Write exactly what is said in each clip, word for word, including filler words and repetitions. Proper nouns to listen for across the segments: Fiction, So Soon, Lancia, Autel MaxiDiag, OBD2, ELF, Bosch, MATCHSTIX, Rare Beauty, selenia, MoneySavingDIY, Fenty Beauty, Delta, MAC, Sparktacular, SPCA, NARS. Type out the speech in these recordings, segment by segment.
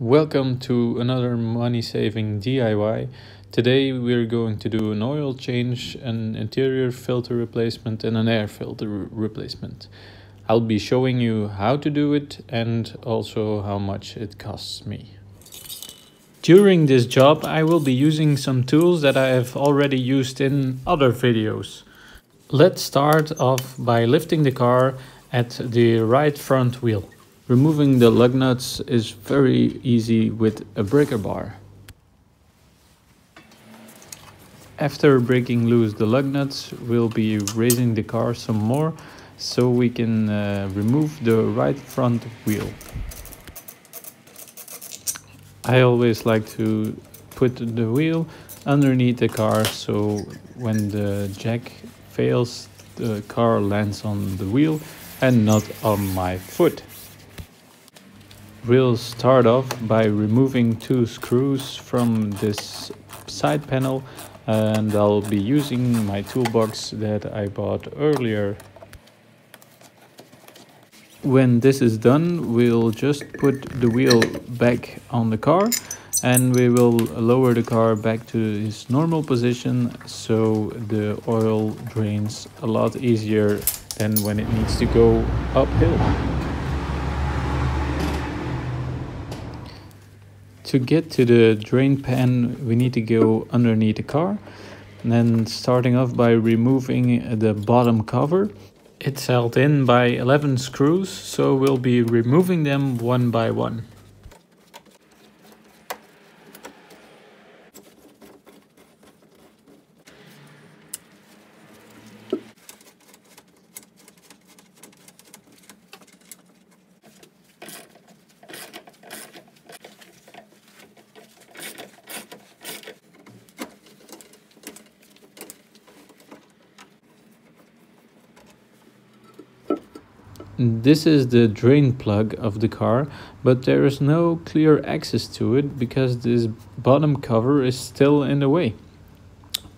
Welcome to another money saving D I Y. Today we're going to do an oil change, an interior filter replacement and an air filter replacement. I'll be showing you how to do it and also how much it costs me. During this job I will be using some tools that I have already used in other videos. Let's start off by lifting the car at the right front wheel. Removing the lug nuts is very easy with a breaker bar. After breaking loose the lug nuts, we'll be raising the car some more so we can uh, remove the right front wheel. I always like to put the wheel underneath the car so when the jack fails, the car lands on the wheel and not on my foot. We'll start off by removing two screws from this side panel, and I'll be using my toolbox that I bought earlier. When this is done, we'll just put the wheel back on the car and we will lower the car back to its normal position so the oil drains a lot easier than when it needs to go uphill. To get to the drain pan, we need to go underneath the car, and then starting off by removing the bottom cover. It's held in by eleven screws, so we'll be removing them one by one. This is the drain plug of the car, but there is no clear access to it because this bottom cover is still in the way.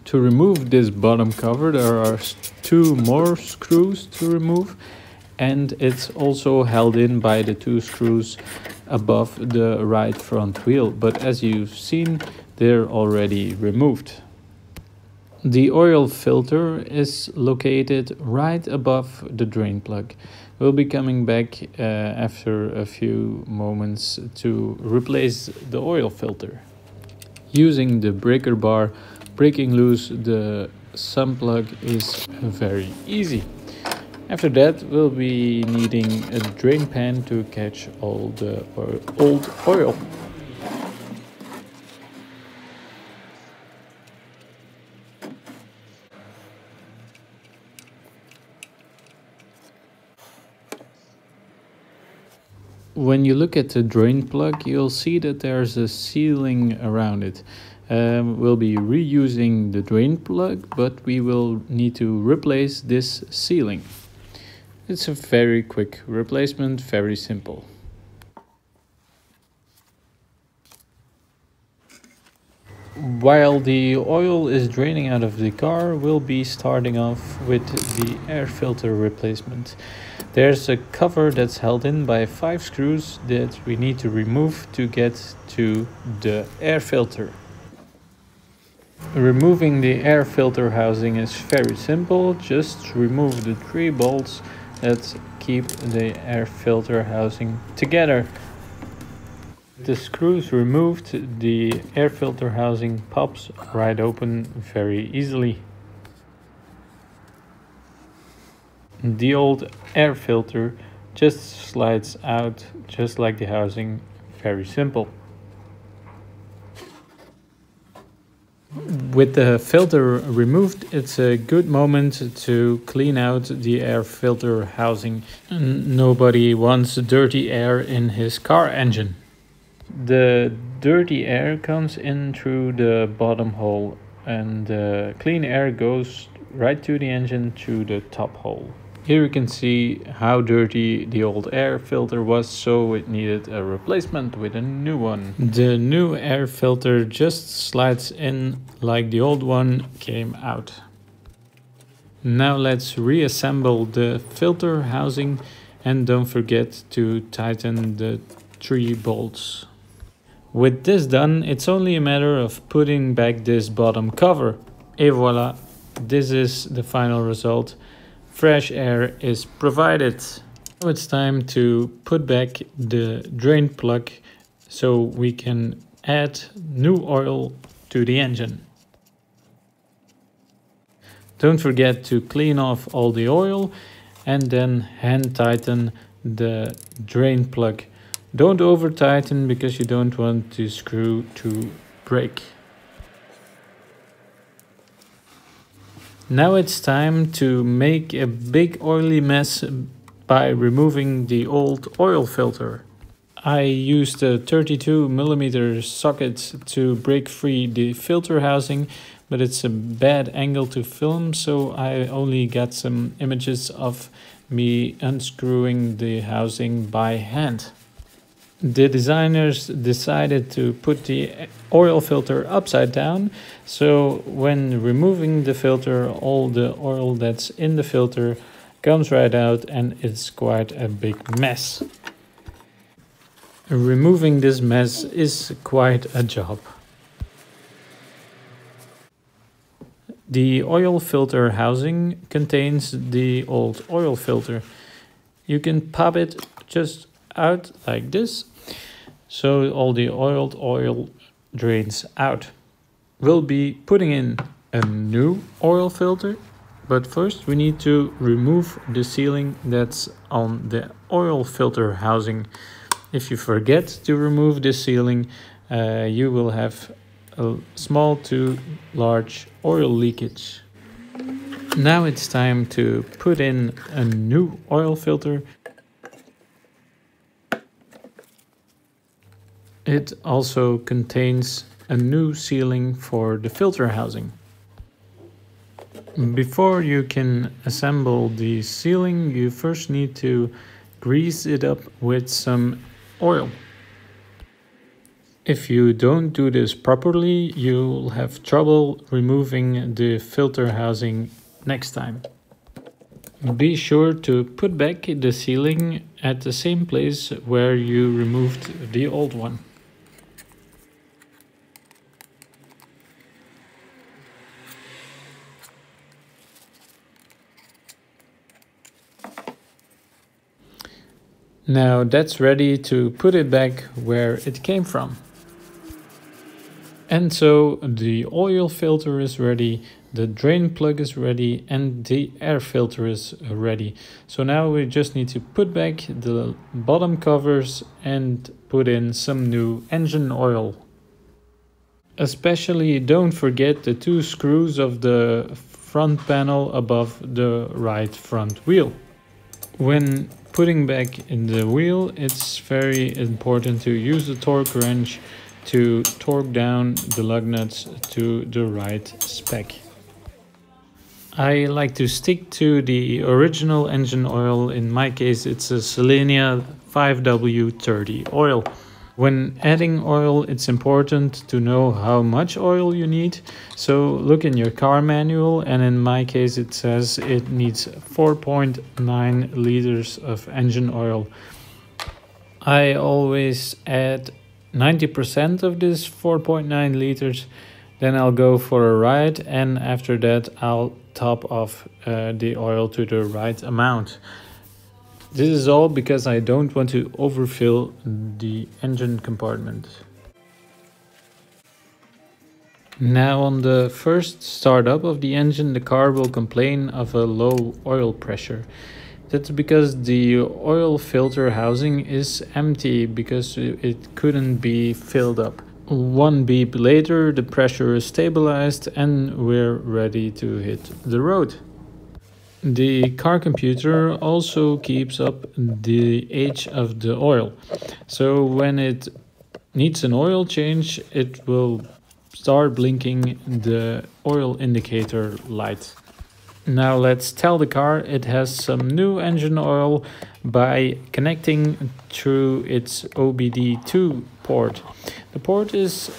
To remove this bottom cover, there are two more screws to remove, and it's also held in by the two screws above the right front wheel, but as you've seen, they're already removed. The oil filter is located right above the drain plug. We'll be coming back uh, after a few moments to replace the oil filter. Using the breaker bar, breaking loose the sump plug is very easy. After that, we'll be needing a drain pan to catch all the old oil. When you look at the drain plug, you'll see that there's a sealing around it. Um, we'll be reusing the drain plug, but we will need to replace this sealing. It's a very quick replacement, very simple. While the oil is draining out of the car, we'll be starting off with the air filter replacement. There's a cover that's held in by five screws that we need to remove to get to the air filter. Removing the air filter housing is very simple. Just remove the three bolts that keep the air filter housing together. The screws removed, the air filter housing pops right open very easily. The old air filter just slides out, just like the housing, very simple. With the filter removed, it's a good moment to clean out the air filter housing. Nobody wants dirty air in his car engine. The dirty air comes in through the bottom hole and the clean air goes right to the engine through the top hole. Here you can see how dirty the old air filter was, so it needed a replacement with a new one. The new air filter just slides in like the old one came out. Now let's reassemble the filter housing and don't forget to tighten the three bolts. With this done, it's only a matter of putting back this bottom cover. Et voila, this is the final result. Fresh air is provided. Now it's time to put back the drain plug so we can add new oil to the engine. Don't forget to clean off all the oil and then hand tighten the drain plug. Don't over tighten because you don't want the screw to break. Now it's time to make a big oily mess by removing the old oil filter. I used a thirty-two millimeter socket to break free the filter housing, but it's a bad angle to film, so I only got some images of me unscrewing the housing by hand. The designers decided to put the oil filter upside down, so when removing the filter, all the oil that's in the filter comes right out, and it's quite a big mess. Removing this mess is quite a job. The oil filter housing contains the old oil filter. You can pop it just out like this, so all the oiled oil drains out. We'll be putting in a new oil filter, but first we need to remove the sealing that's on the oil filter housing. If you forget to remove this sealing, uh, you will have a small to large oil leakage. Now it's time to put in a new oil filter. It also contains a new sealing for the filter housing. Before you can assemble the sealing, you first need to grease it up with some oil. If you don't do this properly, you'll have trouble removing the filter housing next time. Be sure to put back the sealing at the same place where you removed the old one. Now that's ready to put it back where it came from. And so the oil filter is ready, the drain plug is ready, and the air filter is ready. So now we just need to put back the bottom covers and put in some new engine oil. Especially don't forget the two screws of the front panel above the right front wheel. When putting back in the wheel, it's very important to use the torque wrench to torque down the lug nuts to the right spec. I like to stick to the original engine oil. In my case, it's a Selenia five W thirty oil. When adding oil, it's important to know how much oil you need. So look in your car manual, and in my case it says it needs four point nine liters of engine oil. I always add ninety percent of this four point nine liters, then I'll go for a ride, and after that I'll top off uh, the oil to the right amount. This is all because I don't want to overfill the engine compartment. Now on the first startup of the engine, the car will complain of a low oil pressure. That's because the oil filter housing is empty because it couldn't be filled up. One beep later, the pressure is stabilized and we're ready to hit the road. The car computer also keeps up the age of the oil. So when it needs an oil change, it will start blinking the oil indicator light. Now let's tell the car it has some new engine oil by connecting through its O B D two port. The port is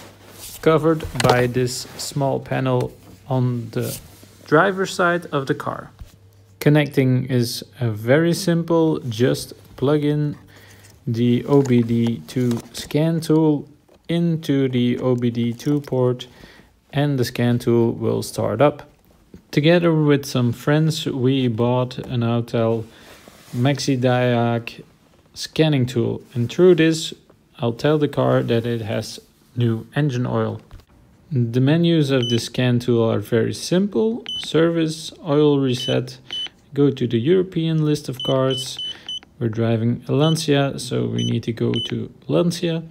covered by this small panel on the driver's side of the car. Connecting is very simple, just plug in the O B D two scan tool into the O B D two port and the scan tool will start up. Together with some friends, we bought an Autel MaxiDiag scanning tool, and through this I'll tell the car that it has new engine oil. The menus of the scan tool are very simple: service, oil reset, go to the European list of cars. We're driving a Lancia, so we need to go to Lancia.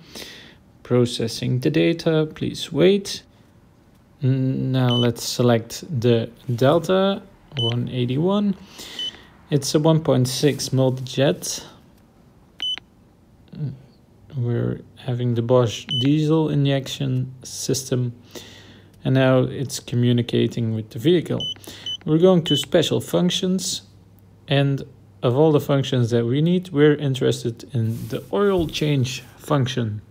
Processing the data, please wait. Now let's select the Delta one eighty-one. It's a one point six multi-jet. We're having the Bosch diesel injection system, and now it's communicating with the vehicle. We're going to special functions, and of all the functions that we need, we're interested in the oil change function.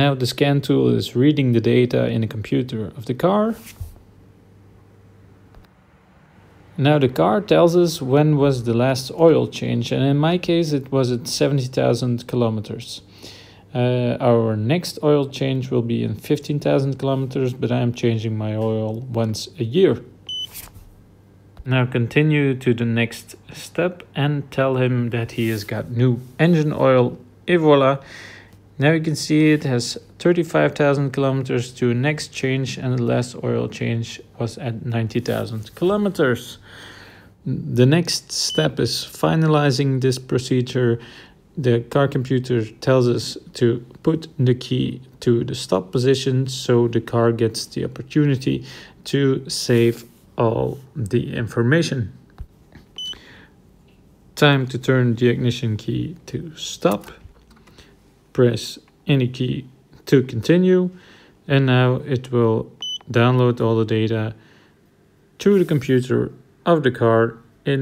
Now the scan tool is reading the data in the computer of the car. Now the car tells us when was the last oil change, and in my case it was at seventy thousand kilometers. Uh, our next oil change will be in fifteen thousand kilometers, but I'm changing my oil once a year. Now continue to the next step and tell him that he has got new engine oil, et voila. Now you can see it has thirty-five thousand kilometers to next change, and the last oil change was at ninety thousand kilometers. The next step is finalizing this procedure. The car computer tells us to put the key to the stop position, so the car gets the opportunity to save all the information. Time to turn the ignition key to stop. Press any key to continue, and now it will download all the data to the computer of the car in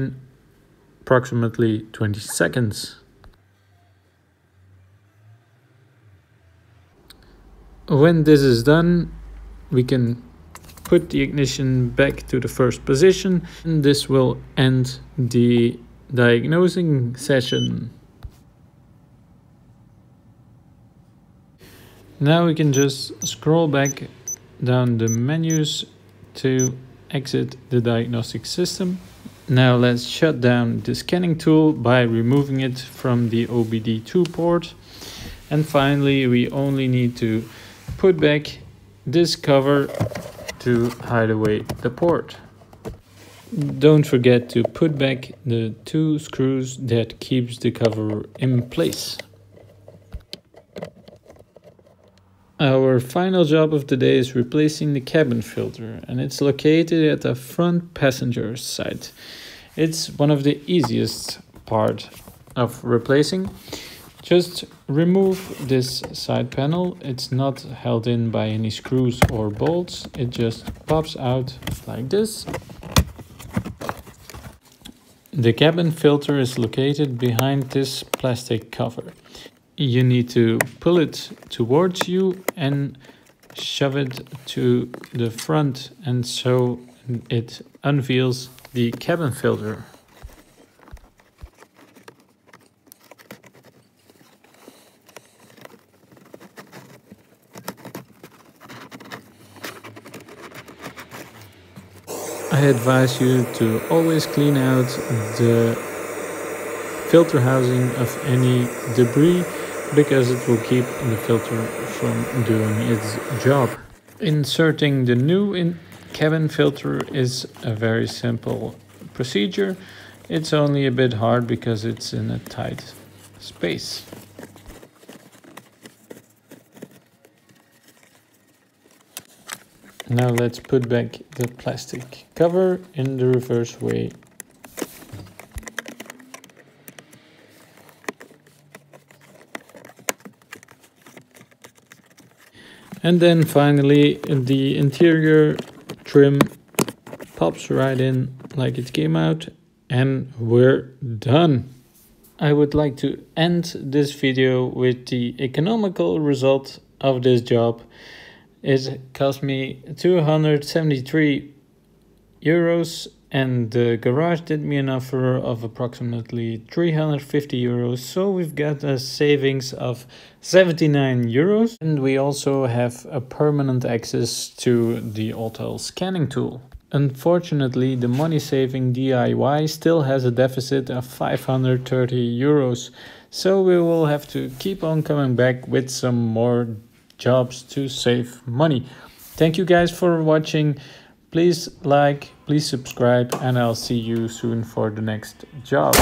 approximately twenty seconds. When this is done, we can put the ignition back to the first position, and this will end the diagnosing session. Now we can just scroll back down the menus to exit the diagnostic system. Now let's shut down the scanning tool by removing it from the O B D two port. And finally, we only need to put back this cover to hide away the port. Don't forget to put back the two screws that keeps the cover in place. Our final job of the day is replacing the cabin filter, and it's located at the front passenger side. It's one of the easiest part of replacing. Just remove this side panel. It's not held in by any screws or bolts. It just pops out like this. The cabin filter is located behind this plastic cover. You need to pull it towards you and shove it to the front, and so it unveils the cabin filter. I advise you to always clean out the filter housing of any debris, because it will keep the filter from doing its job. Inserting the new in cabin filter is a very simple procedure. It's only a bit hard because it's in a tight space. Now let's put back the plastic cover in the reverse way. And then finally, the interior trim pops right in like it came out, and we're done. I would like to end this video with the economical result of this job. It cost me two hundred seventy-three euros and the garage did me an offer of approximately three hundred fifty euros, so we've got a savings of seventy-nine euros, and we also have a permanent access to the Autel scanning tool. Unfortunately, the money saving D I Y still has a deficit of five hundred thirty euros, so we will have to keep on coming back with some more jobs to save money. Thank you guys for watching. Please like, please subscribe, and I'll see you soon for the next job.